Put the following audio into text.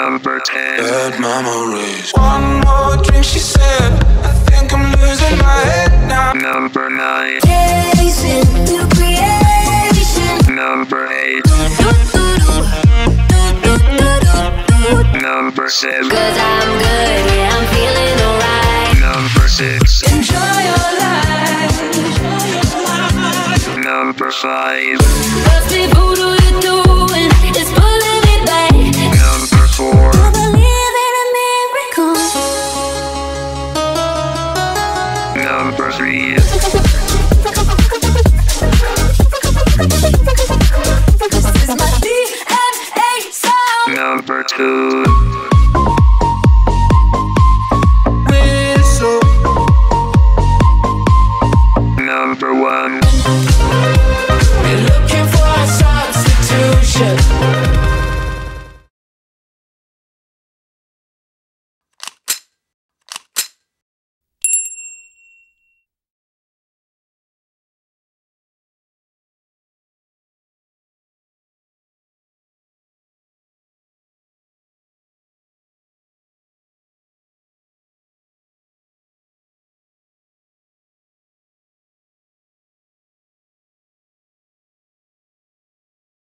number 10. Bad memories. One more drink, she said. I think I'm losing my head now. Number 9. Chasing new creation. Number 8. Number 7. 'Cause I'm good, yeah, I'm feeling alright. Number 6. Enjoy your life. Number 5. Those people do you doing? It's pulling me back. Number 4. I believe in a miracle. Number 3. This is my DNA. Number 2.